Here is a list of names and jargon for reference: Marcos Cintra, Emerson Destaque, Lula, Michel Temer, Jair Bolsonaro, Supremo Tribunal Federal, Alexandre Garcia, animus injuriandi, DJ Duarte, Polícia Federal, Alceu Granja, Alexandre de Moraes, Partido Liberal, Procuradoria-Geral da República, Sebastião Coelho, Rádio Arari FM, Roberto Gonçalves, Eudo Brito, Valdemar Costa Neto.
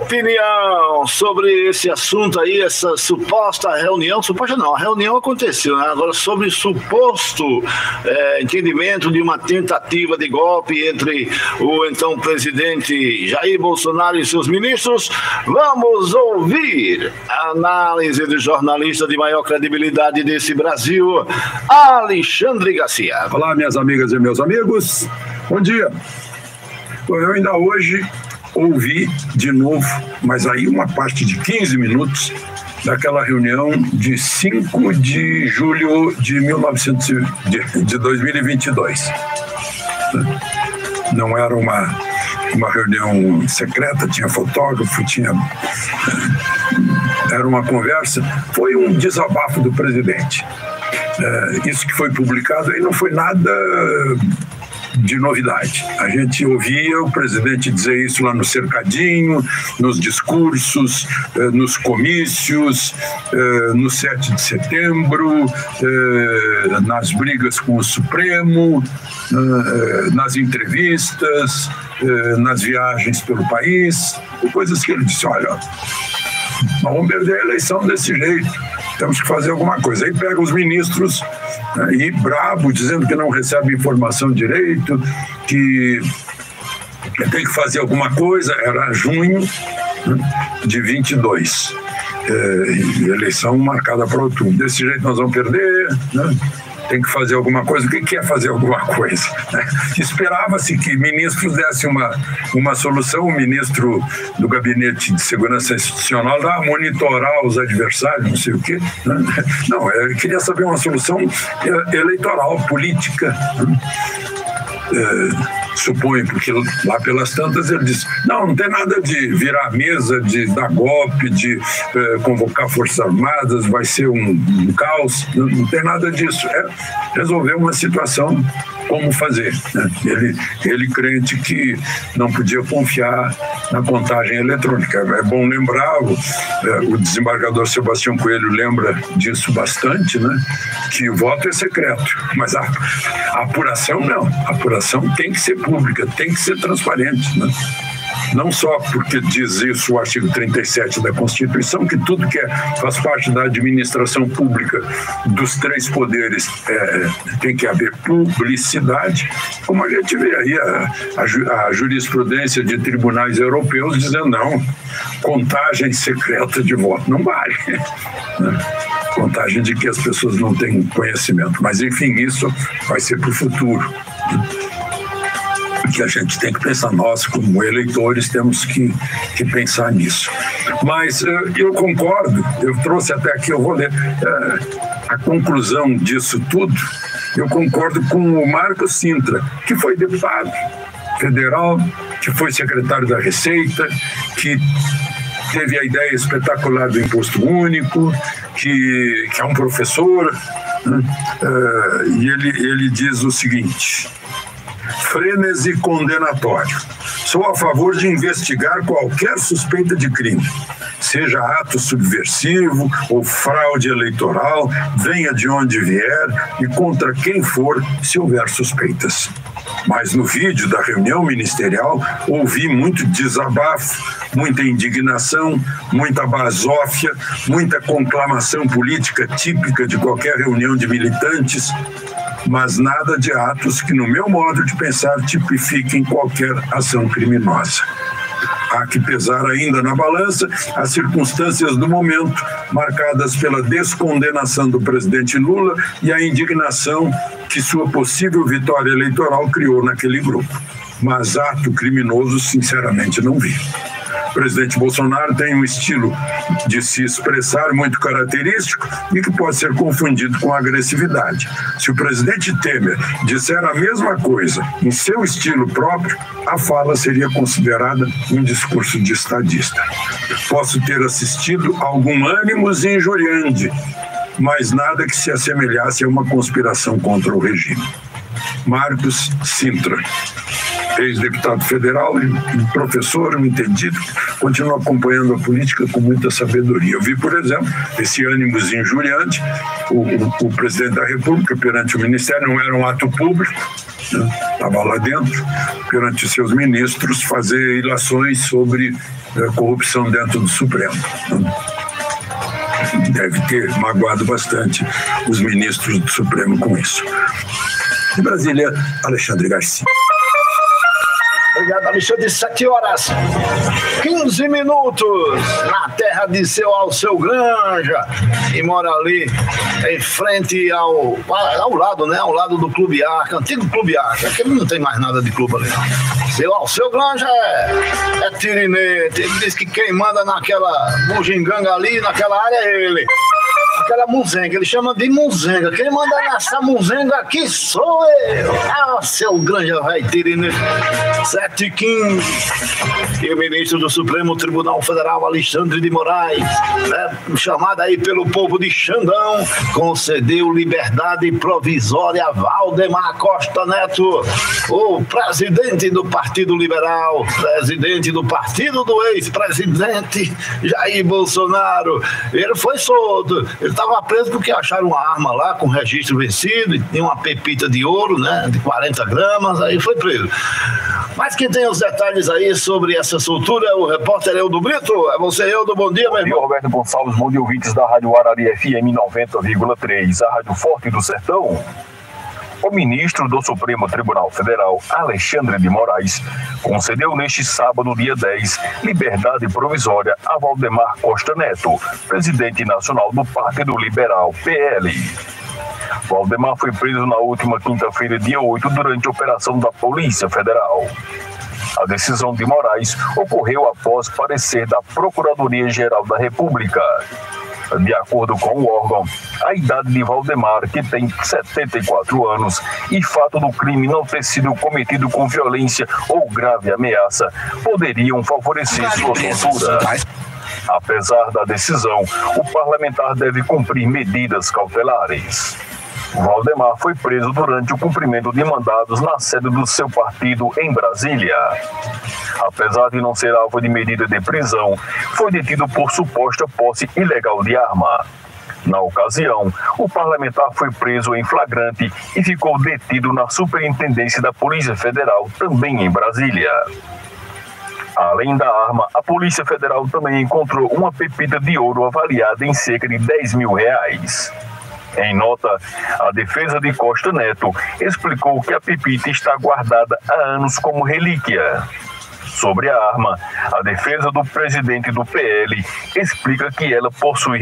Opinião sobre esse assunto aí, essa a reunião aconteceu, né? Agora, sobre suposto entendimento de uma tentativa de golpe entre o então presidente Jair Bolsonaro e seus ministros, vamos ouvir a análise do jornalista de maior credibilidade desse Brasil, Alexandre Garcia. Olá, minhas amigas e meus amigos, bom dia. Eu ainda hoje ouvi de novo, mas aí uma parte de 15 minutos daquela reunião de 5 de julho de 2022. Não era uma reunião secreta, tinha fotógrafo, era uma conversa, foi um desabafo do presidente. Isso que foi publicado aí não foi nada de novidade. A gente ouvia o presidente dizer isso lá no cercadinho, nos discursos, nos comícios, no 7 de setembro, nas brigas com o Supremo, nas entrevistas, nas viagens pelo país, coisas que ele disse: olha, vamos perder a eleição desse jeito, temos que fazer alguma coisa. Aí pega os ministros e brabo, dizendo que não recebe informação direito, que tem que fazer alguma coisa. Era junho de 22, eleição marcada para outubro. Desse jeito nós vamos perder, né? Tem que fazer alguma coisa. O que é fazer alguma coisa? Esperava-se que ministros dessem uma solução. O ministro do Gabinete de Segurança Institucional lá, monitorar os adversários, não sei o quê. Não, eu queria saber uma solução eleitoral, política. Suponho, porque lá pelas tantas ele disse: não tem nada de virar a mesa, de dar golpe, de convocar forças armadas, vai ser um caos, não tem nada disso. É resolver uma situação, como fazer, né? Ele crente que não podia confiar na contagem eletrônica. É bom lembrar, o desembargador Sebastião Coelho lembra disso bastante, né? Que o voto é secreto, mas a apuração não. A apuração tem que ser pública, tem que ser transparente, né? Não só porque diz isso o artigo 37 da Constituição, que tudo que faz parte da administração pública dos três poderes tem que haver publicidade, como a gente vê aí a jurisprudência de tribunais europeus dizendo: não, contagem secreta de voto não vale, né? Contagem de que as pessoas não têm conhecimento. Mas, enfim, isso vai ser para o futuro, que a gente tem que pensar. Nós, como eleitores, temos que pensar nisso. Mas eu concordo, eu trouxe até aqui, eu vou ler a conclusão disso tudo. Eu concordo com o Marcos Cintra, que foi deputado federal, que foi secretário da Receita, que teve a ideia espetacular do imposto único, que é um professor, né? E ele diz o seguinte: frenesi condenatório. Sou a favor de investigar qualquer suspeita de crime, seja ato subversivo ou fraude eleitoral, venha de onde vier e contra quem for, se houver suspeitas. Mas no vídeo da reunião ministerial ouvi muito desabafo, muita indignação, muita basófia, muita conclamação política típica de qualquer reunião de militantes, mas nada de atos que, no meu modo de pensar, tipifiquem qualquer ação criminosa. Há que pesar ainda na balança as circunstâncias do momento, marcadas pela descondenação do presidente Lula e a indignação que sua possível vitória eleitoral criou naquele grupo. Mas ato criminoso, sinceramente, não vi. O presidente Bolsonaro tem um estilo de se expressar muito característico e que pode ser confundido com agressividade. Se o presidente Temer disser a mesma coisa em seu estilo próprio, a fala seria considerada um discurso de estadista. Posso ter assistido a algum ânimos injuriante, mas nada que se assemelhasse a uma conspiração contra o regime. Marcos Cintra. ex-deputado federal e professor, um entendido, continua acompanhando a política com muita sabedoria. Eu vi, por exemplo, esse ânimo injuriante, o presidente da República perante o Ministério, não era um ato público, estava lá dentro, perante seus ministros, fazer ilações sobre corrupção dentro do Supremo. Deve ter magoado bastante os ministros do Supremo com isso. De Brasília, Alexandre Garcia. Obrigado, Alexandre. 7h15 na terra de seu Alceu Granja, que mora ali em frente ao lado, né? Ao lado do Clube Arca, antigo Clube Arca, que não tem mais nada de clube ali, não. Seu Alceu Granja é tirinete. Ele diz que quem manda naquela bujinganga ali, naquela área, é ele. Aquela muzenga, ele chama de muzenga. Quem manda nessa muzenga aqui sou eu. Ah, seu Granja vai tirinete. 7h15, e o ministro do Supremo Tribunal Federal, Alexandre de Moraes, né, chamado aí pelo povo de Xandão, concedeu liberdade provisória a Valdemar Costa Neto, o presidente do Partido Liberal, presidente do partido do ex-presidente Jair Bolsonaro. Ele foi solto, ele estava preso porque acharam uma arma lá com registro vencido, e tinha uma pepita de ouro, né, de 40 gramas, aí foi preso. Mas quem tem os detalhes aí sobre essa soltura é o repórter Eudo Brito. É você, Eudo. Bom dia, meu irmão. Bom dia, Roberto Gonçalves. Bom dia, ouvintes da Rádio Arari FM 90,3, a Rádio Forte do Sertão. O ministro do Supremo Tribunal Federal, Alexandre de Moraes, concedeu neste sábado, dia 10, liberdade provisória a Valdemar Costa Neto, presidente nacional do Partido Liberal, PL. Valdemar foi preso na última quinta-feira, dia 8, durante a operação da Polícia Federal. A decisão de Moraes ocorreu após parecer da Procuradoria-Geral da República. De acordo com o órgão, a idade de Valdemar, que tem 74 anos, e fato do crime não ter sido cometido com violência ou grave ameaça, poderiam favorecer sua soltura. Apesar da decisão, o parlamentar deve cumprir medidas cautelares. Valdemar foi preso durante o cumprimento de mandados na sede do seu partido em Brasília. Apesar de não ser alvo de medida de prisão, foi detido por suposta posse ilegal de arma. Na ocasião, o parlamentar foi preso em flagrante e ficou detido na Superintendência da Polícia Federal, também em Brasília. Além da arma, a Polícia Federal também encontrou uma pepita de ouro avaliada em cerca de R$10 mil. Em nota, a defesa de Costa Neto explicou que a pepita está guardada há anos como relíquia. Sobre a arma, a defesa do presidente do PL explica que ela possui